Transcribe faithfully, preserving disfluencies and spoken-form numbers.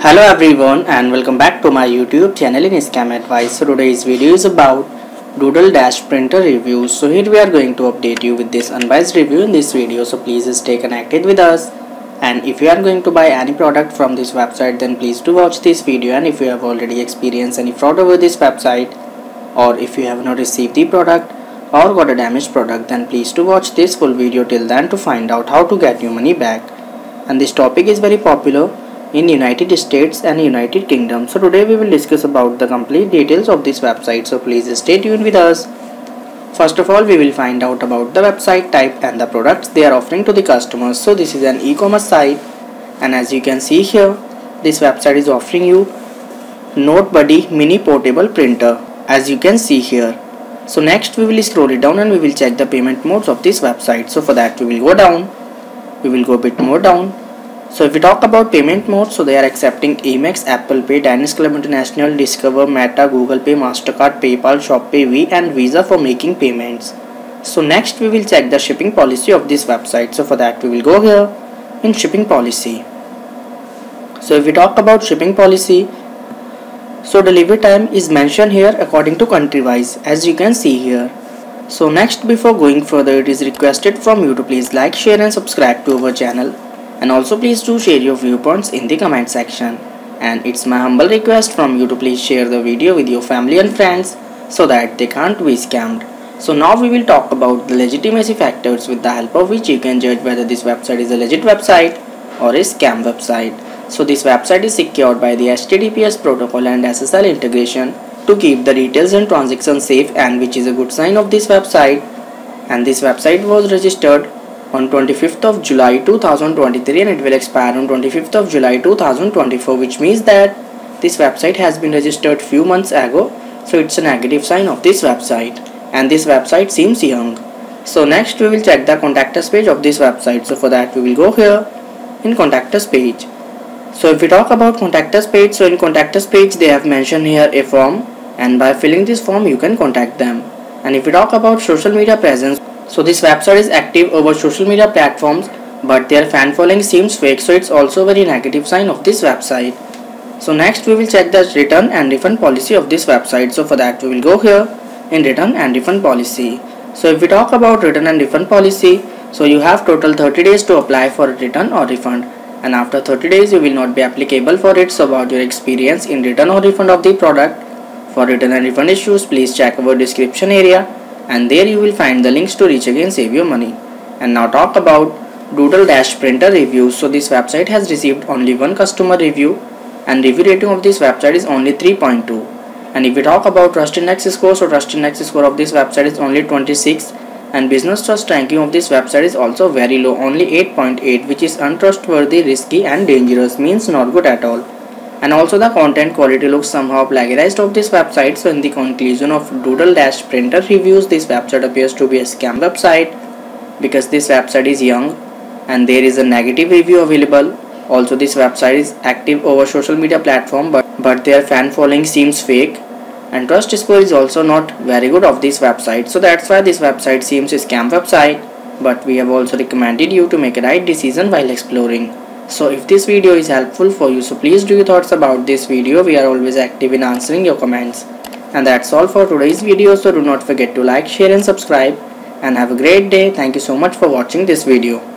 Hello everyone and welcome back to my YouTube channel in Scam Advice. So today's video is about Doodle Dash printer reviews. So here we are going to update you with this unbiased review in this video. So please stay connected with us. And if you are going to buy any product from this website, then please do watch this video. And if you have already experienced any fraud over this website, or if you have not received the product or got a damaged product, then please do watch this full video till then to find out how to get your money back. And this topic is very popular in United States and United Kingdom. So today we will discuss about the complete details of this website. So please stay tuned with us. First of all, we will find out about the website type and the products they are offering to the customers. So this is an e-commerce site, and as you can see here, this website is offering you Note Buddy mini portable printer, as you can see here. So next we will scroll it down and we will check the payment modes of this website. So for that we will go down, we will go a bit more down. So if we talk about payment modes, so they are accepting Amex, Apple Pay, Diners Club International, Discover, Meta, Google Pay, MasterCard, PayPal, ShopPay, V and Visa for making payments. So next we will check the shipping policy of this website. So for that we will go here in shipping policy. So if we talk about shipping policy, so delivery time is mentioned here according to country wise, as you can see here. So next, before going further, it is requested from you to please like, share and subscribe to our channel. And also please do share your viewpoints in the comment section. And it's my humble request from you to please share the video with your family and friends so that they can't be scammed. So now we will talk about the legitimacy factors with the help of which you can judge whether this website is a legit website or a scam website. So this website is secured by the H T T P S protocol and S S L integration to keep the details and transactions safe, and which is a good sign of this website. And this website was registered on twenty-fifth of July two thousand twenty-three and it will expire on twenty-fifth of July two thousand twenty-four, which means that this website has been registered few months ago, so it's a negative sign of this website. And this website seems young. So next we will check the contact us page of this website. So for that we will go here in contact us page. So if we talk about contact us page, so in contact us page they have mentioned here a form, and by filling this form you can contact them. And if we talk about social media presence, so this website is active over social media platforms, but their fan following seems fake, so it's also a very negative sign of this website. So next we will check the return and refund policy of this website. So for that we will go here in return and refund policy. So if we talk about return and refund policy, so you have total thirty days to apply for a return or refund, and after thirty days you will not be applicable for it. So about your experience in return or refund of the product. For return and refund issues, please check our description area, and there you will find the links to reach again save your money. And now talk about Doodle Dash printer reviews. So this website has received only one customer review, and review rating of this website is only three point two. And if we talk about Trust Index score, so Trust Index score of this website is only twenty-six, and business trust ranking of this website is also very low, only eight point eight, which is untrustworthy, risky and dangerous, means not good at all. And also the content quality looks somehow plagiarized of this website. So in the conclusion of Doodle Dash printer reviews, this website appears to be a scam website because this website is young and there is a negative review available. Also this website is active over social media platform, but, but their fan following seems fake, and trust score is also not very good of this website. So that's why this website seems a scam website, but we have also recommended you to make a right decision while exploring. So if this video is helpful for you, so please do your thoughts about this video. We are always active in answering your comments. And that's all for today's video. So do not forget to like, share and subscribe, and have a great day. Thank you so much for watching this video.